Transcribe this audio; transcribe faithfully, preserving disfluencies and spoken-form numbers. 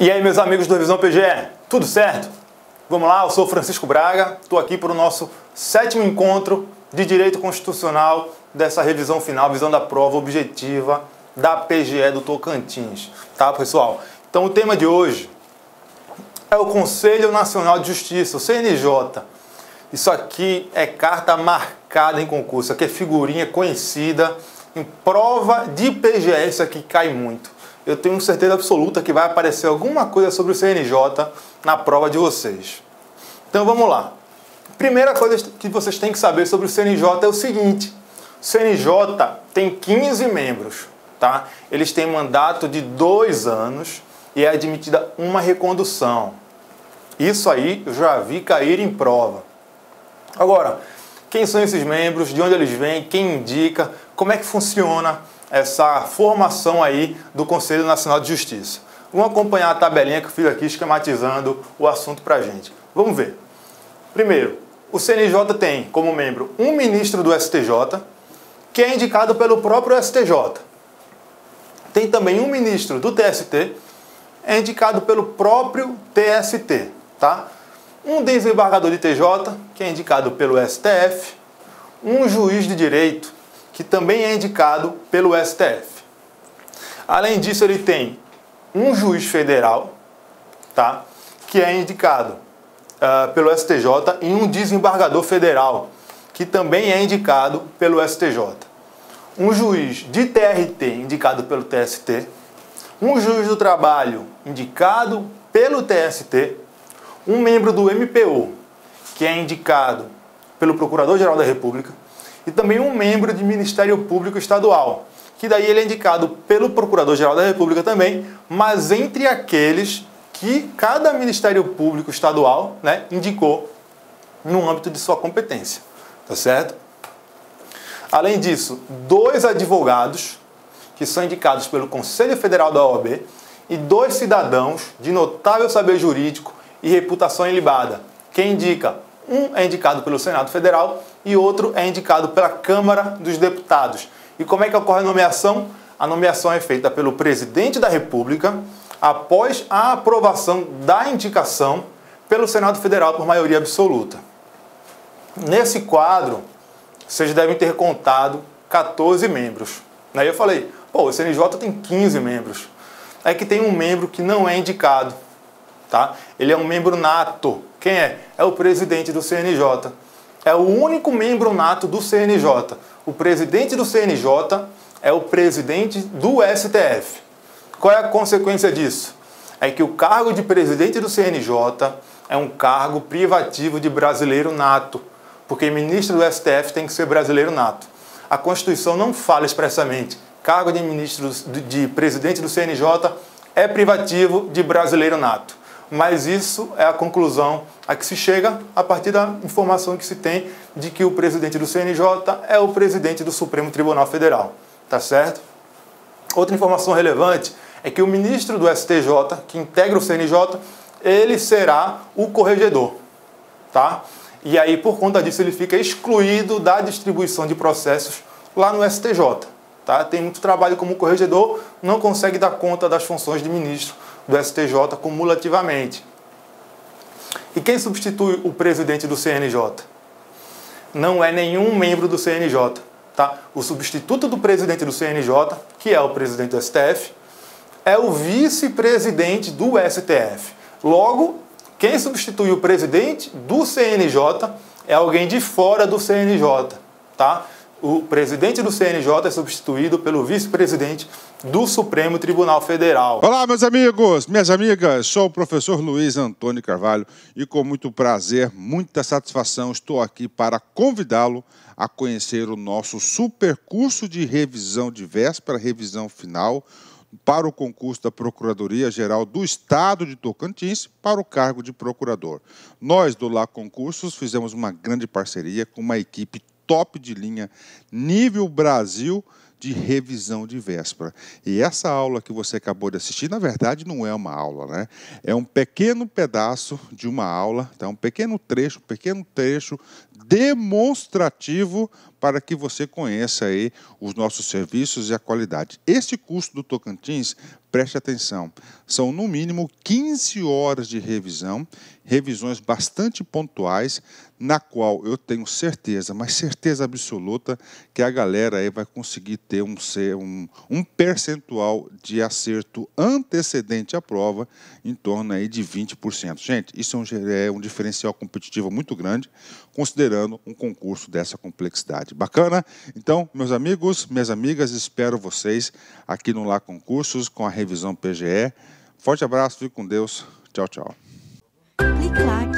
E aí, meus amigos do Revisão P G E, tudo certo? Vamos lá, eu sou Francisco Braga, estou aqui para o nosso sétimo encontro de Direito Constitucional dessa revisão final, visando a prova objetiva da P G E do Tocantins, tá, pessoal? Então, o tema de hoje é o Conselho Nacional de Justiça, o C N J. Isso aqui é carta marcada em concurso, isso aqui é figurinha conhecida em prova de P G E, isso aqui cai muito. Eu tenho certeza absoluta que vai aparecer alguma coisa sobre o C N J na prova de vocês. Então vamos lá. Primeira coisa que vocês têm que saber sobre o C N J é o seguinte. O C N J tem quinze membros, tá? Eles têm mandato de dois anos e é admitida uma recondução. Isso aí eu já vi cair em prova. Agora, quem são esses membros? De onde eles vêm? Quem indica? Como é que funciona essa formação aí do Conselho Nacional de Justiça? Vamos acompanhar a tabelinha que eu fiz aqui esquematizando o assunto pra gente. Vamos ver. Primeiro, o C N J tem como membro um ministro do S T J, que é indicado pelo próprio S T J. Tem também um ministro do T S T, é indicado pelo próprio T S T, tá? Um desembargador de T J, que é indicado pelo S T F, um juiz de direito, que também é indicado pelo S T F. Além disso, ele tem um juiz federal, tá, que é indicado uh, pelo S T J, e um desembargador federal, que também é indicado pelo S T J. Um juiz de T R T, indicado pelo T S T. Um juiz do trabalho, indicado pelo T S T. Um membro do M P U, que é indicado pelo Procurador-Geral da República. E também um membro de Ministério Público Estadual, que daí ele é indicado pelo Procurador-Geral da República também, mas entre aqueles que cada Ministério Público Estadual, né, indicou no âmbito de sua competência, tá certo? Além disso, dois advogados, que são indicados pelo Conselho Federal da O A B, e dois cidadãos de notável saber jurídico e reputação ilibada. Quem indica? Um é indicado pelo Senado Federal e outro é indicado pela Câmara dos Deputados. E como é que ocorre a nomeação? A nomeação é feita pelo Presidente da República após a aprovação da indicação pelo Senado Federal por maioria absoluta. Nesse quadro, vocês devem ter contado quatorze membros. Aí eu falei, pô, o C N J tem quinze membros. É que tem um membro que não é indicado, tá? Ele é um membro nato. Quem é? É o presidente do C N J. É o único membro nato do C N J. O presidente do C N J é o presidente do S T F. Qual é a consequência disso? É que o cargo de presidente do C N J é um cargo privativo de brasileiro nato, porque ministro do S T F tem que ser brasileiro nato. A Constituição não fala expressamente. Cargo de ministro de presidente do C N J é privativo de brasileiro nato. Mas isso é a conclusão a que se chega a partir da informação que se tem de que o presidente do C N J é o presidente do Supremo Tribunal Federal, tá certo? Outra informação relevante é que o ministro do S T J, que integra o C N J, ele será o corregedor, tá? E aí, por conta disso, ele fica excluído da distribuição de processos lá no S T J, tá? Tem muito trabalho como corregedor, não consegue dar conta das funções de ministro do S T J cumulativamente. E quem substitui o presidente do C N J? Não é nenhum membro do C N J, tá? O substituto do presidente do C N J, que é o presidente do S T F, é o vice-presidente do S T F. Logo, quem substitui o presidente do C N J é alguém de fora do C N J, tá? O presidente do C N J é substituído pelo vice-presidente do Supremo Tribunal Federal. Olá, meus amigos, minhas amigas, sou o professor Luiz Antônio de Carvalho e com muito prazer, muita satisfação, estou aqui para convidá-lo a conhecer o nosso super curso de revisão de véspera, revisão final, para o concurso da Procuradoria-Geral do Estado de Tocantins para o cargo de procurador. Nós, do LAC Concursos, fizemos uma grande parceria com uma equipe top de linha, nível Brasil, de revisão de véspera. E essa aula que você acabou de assistir, na verdade, não é uma aula, né? É um pequeno pedaço de uma aula, tá? Um pequeno trecho, um pequeno trecho demonstrativo para que você conheça aí os nossos serviços e a qualidade. Este curso do Tocantins Preste atenção, são no mínimo quinze horas de revisão, revisões bastante pontuais, na qual eu tenho certeza, mas certeza absoluta, que a galera aí vai conseguir ter um, um, um percentual de acerto antecedente à prova em torno aí de vinte por cento. Gente, isso é um, é um diferencial competitivo muito grande, considerando um concurso dessa complexidade. Bacana? Então, meus amigos, minhas amigas, espero vocês aqui no L A C Concursos com a Revisão P G E. Forte abraço, fique com Deus. Tchau, tchau. Clique lá.